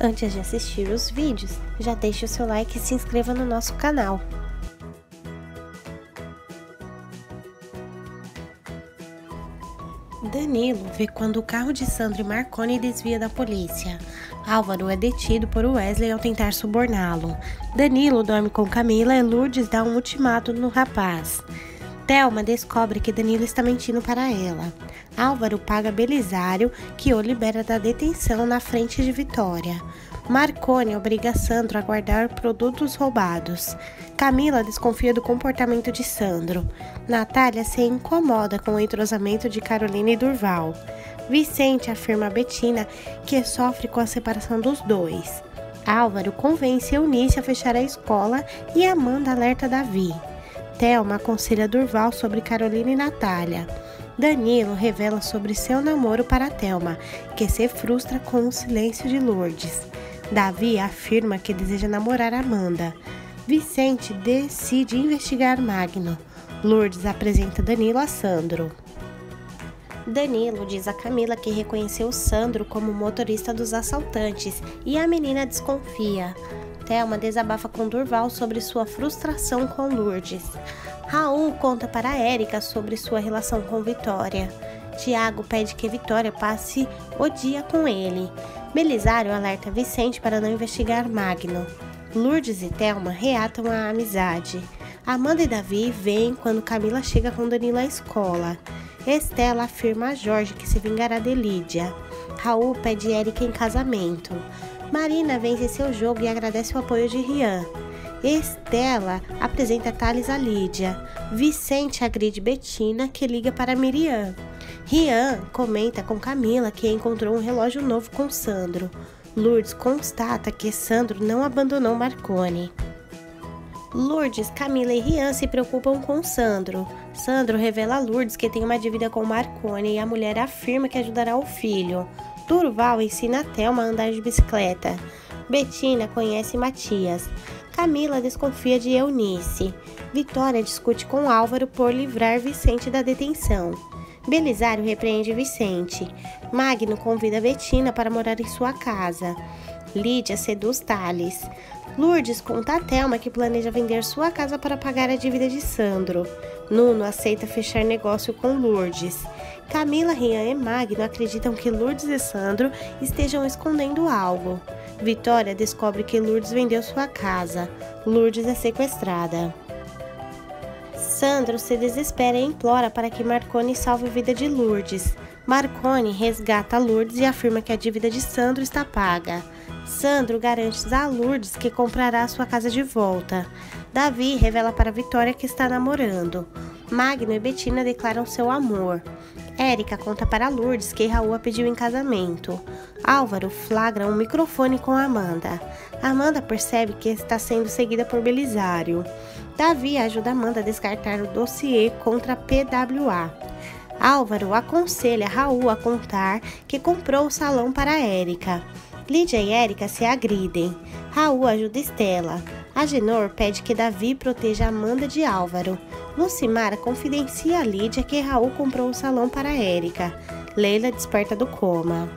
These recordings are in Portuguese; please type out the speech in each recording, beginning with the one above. Antes de assistir os vídeos, já deixe o seu like e se inscreva no nosso canal. Danilo vê quando o carro de Sandro Marconi desvia da polícia. Álvaro é detido por Wesley ao tentar suborná-lo. Danilo dorme com Camila e Lourdes dá um ultimato no rapaz. Thelma descobre que Danilo está mentindo para ela. Álvaro paga Belisário, que o libera da detenção na frente de Vitória. Marconi obriga Sandro a guardar produtos roubados. Camila desconfia do comportamento de Sandro. Natália se incomoda com o entrosamento de Carolina e Durval. Vicente afirma a Bettina que sofre com a separação dos dois. Álvaro convence Eunice a fechar a escola e Amanda alerta Davi. Thelma aconselha Durval sobre Carolina e Natália. Danilo revela sobre seu namoro para Thelma, que se frustra com o silêncio de Lourdes. Davi afirma que deseja namorar Amanda. Vicente decide investigar Magno. Lourdes apresenta Danilo a Sandro. Danilo diz a Camila que reconheceu Sandro como motorista dos assaltantes e a menina desconfia. Thelma desabafa com Durval sobre sua frustração com Lourdes. Raul conta para Érica sobre sua relação com Vitória. Tiago pede que Vitória passe o dia com ele. Belisário alerta Vicente para não investigar Magno. Lourdes e Thelma reatam a amizade. Amanda e Davi vêm quando Camila chega com Danilo à escola. Estela afirma a Jorge que se vingará de Lídia. Raul pede Érica em casamento. Marina vence seu jogo e agradece o apoio de Rian. Estela apresenta Thales a Lídia. Vicente agride Bettina, que liga para Miriam. Rian comenta com Camila que encontrou um relógio novo com Sandro. Lourdes constata que Sandro não abandonou Marconi. Lourdes, Camila e Rian se preocupam com Sandro. Sandro revela a Lourdes que tem uma dívida com Marconi e a mulher afirma que ajudará o filho. Durval ensina a Thelma a andar de bicicleta. Bettina conhece Matias. Camila desconfia de Eunice. Vitória discute com Álvaro por livrar Vicente da detenção. Belisário repreende Vicente. Magno convida Bettina para morar em sua casa. Lídia seduz Thales. Lourdes conta a Thelma que planeja vender sua casa para pagar a dívida de Sandro. Nuno aceita fechar negócio com Lourdes. Camila, Rian e Magno acreditam que Lourdes e Sandro estejam escondendo algo. Vitória descobre que Lourdes vendeu sua casa. Lourdes é sequestrada. Sandro se desespera e implora para que Marconi salve a vida de Lourdes. Marconi resgata Lourdes e afirma que a dívida de Sandro está paga. Sandro garante a Lourdes que comprará sua casa de volta. Davi revela para Vitória que está namorando. Magno e Bettina declaram seu amor. Érica conta para Lourdes que Raul a pediu em casamento. Álvaro flagra um microfone com Amanda. Amanda percebe que está sendo seguida por Belisário. Davi ajuda Amanda a descartar o dossiê contra PWA. Álvaro aconselha Raul a contar que comprou o salão para Érica. Lídia e Érica se agridem. Raul ajuda Estela. Agenor pede que Davi proteja Amanda de Álvaro. Lucimara confidencia a Lídia que Raul comprou o salão para Érica. Leila desperta do coma.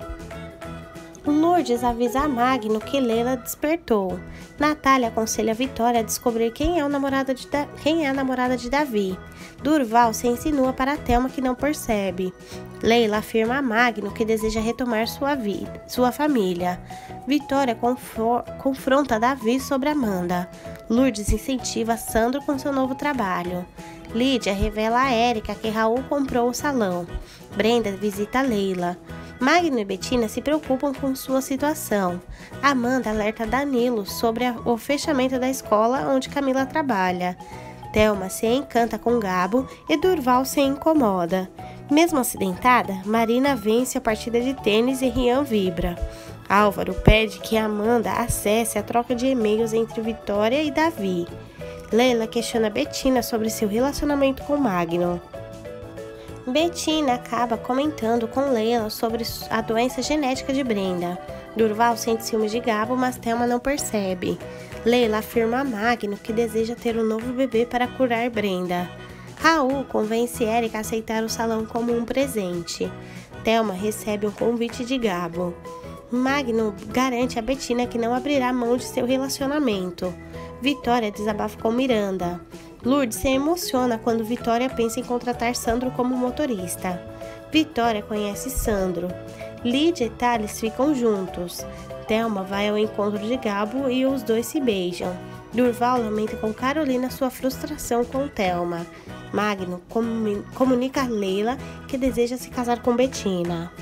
Lourdes avisa a Magno que Leila despertou. Natália aconselha a Vitória a descobrir quem é a namorada de Davi. Durval se insinua para a Thelma, que não percebe. Leila afirma a Magno que deseja retomar sua família. Vitória confronta Davi sobre Amanda. Lourdes incentiva Sandro com seu novo trabalho. Lídia revela a Érica que Raul comprou o salão. Brenda visita Leila. Magno e Bettina se preocupam com sua situação. Amanda alerta Danilo sobre o fechamento da escola onde Camila trabalha. Thelma se encanta com Gabo e Durval se incomoda. Mesmo acidentada, Marina vence a partida de tênis e Rian vibra. Álvaro pede que Amanda acesse a troca de e-mails entre Vitória e Davi. Leila questiona Bettina sobre seu relacionamento com Magno. Bettina acaba comentando com Leila sobre a doença genética de Brenda. Durval sente ciúmes de Gabo, mas Thelma não percebe. Leila afirma a Magno que deseja ter um novo bebê para curar Brenda. Raul convence Érica a aceitar o salão como um presente. Thelma recebe um convite de Gabo. Magno garante a Bettina que não abrirá mão de seu relacionamento. Vitória desabafa com Miranda. Lourdes se emociona quando Vitória pensa em contratar Sandro como motorista. Vitória conhece Sandro. Lídia e Thales ficam juntos. Thelma vai ao encontro de Gabo e os dois se beijam. Durval lamenta com Carolina sua frustração com Thelma. Magno comunica a Leila que deseja se casar com Bettina.